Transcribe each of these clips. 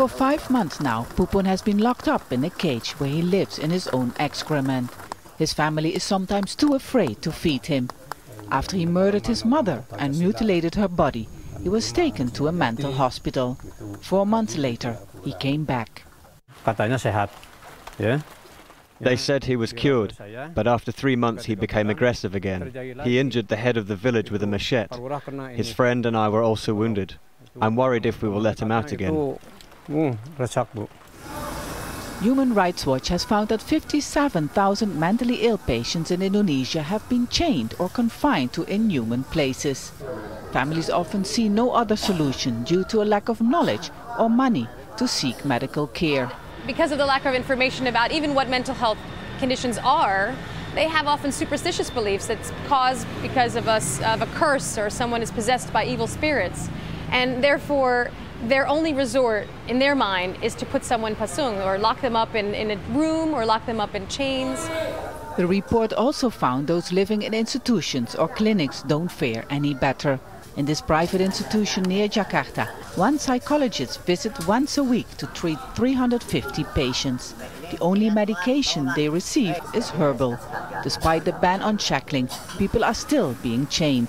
For 5 months now, Pupun has been locked up in a cage where he lives in his own excrement. His family is sometimes too afraid to feed him. After he murdered his mother and mutilated her body, he was taken to a mental hospital. 4 months later, he came back. They said he was cured, but after 3 months he became aggressive again. He injured the head of the village with a machete. His friend and I were also wounded. I'm worried if we will let him out again. Human Rights Watch has found that 57,000 mentally ill patients in Indonesia have been chained or confined to inhuman places. Families often see no other solution due to a lack of knowledge or money to seek medical care. Because of the lack of information about even what mental health conditions are, they have often superstitious beliefs that's caused because of a curse or someone is possessed by evil spirits. And therefore, their only resort in their mind is to put someone pasung or lock them up in a room or lock them up in chains. The report also found those living in institutions or clinics don't fare any better. In this private institution near Jakarta, one psychologist visits once a week to treat 350 patients. The only medication they receive is herbal. Despite the ban on shackling, people are still being chained.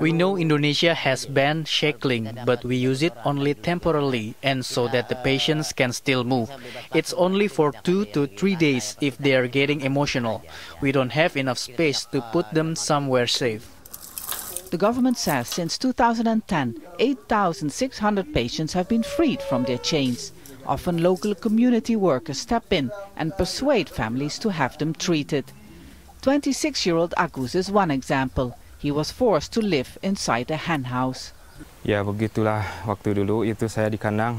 We know Indonesia has banned shackling, but we use it only temporarily and so that the patients can still move. It's only for 2 to 3 days if they are getting emotional. We don't have enough space to put them somewhere safe. The government says since 2010, 8,600 patients have been freed from their chains. Often local community workers step in and persuade families to have them treated. 26-year-old Agus is one example. He was forced to live inside a hen house. Ya begitulah waktu dulu itu saya di kandang.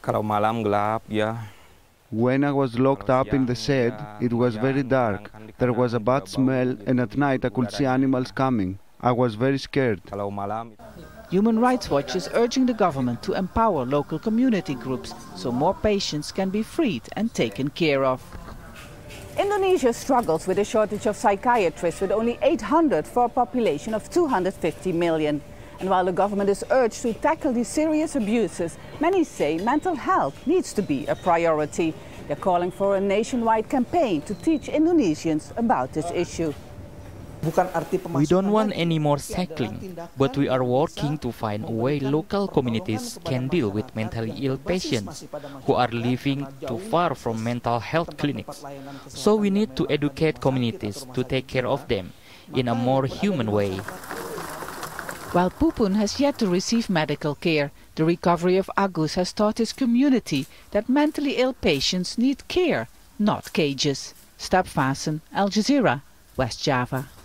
Kalau malam gelap ya. When I was locked up in the shed, it was very dark. There was a bad smell and at night I could see animals coming. I was very scared. Human Rights Watch is urging the government to empower local community groups so more patients can be freed and taken care of. Indonesia struggles with a shortage of psychiatrists with only 800 for a population of 250 million. And while the government is urged to tackle these serious abuses, many say mental health needs to be a priority. They're calling for a nationwide campaign to teach Indonesians about this issue. We don't want any more shackling, but we are working to find a way local communities can deal with mentally ill patients who are living too far from mental health clinics. So we need to educate communities to take care of them in a more human way. While Pupun has yet to receive medical care, the recovery of Agus has taught his community that mentally ill patients need care, not cages. Step Vaessen, Al Jazeera, West Java.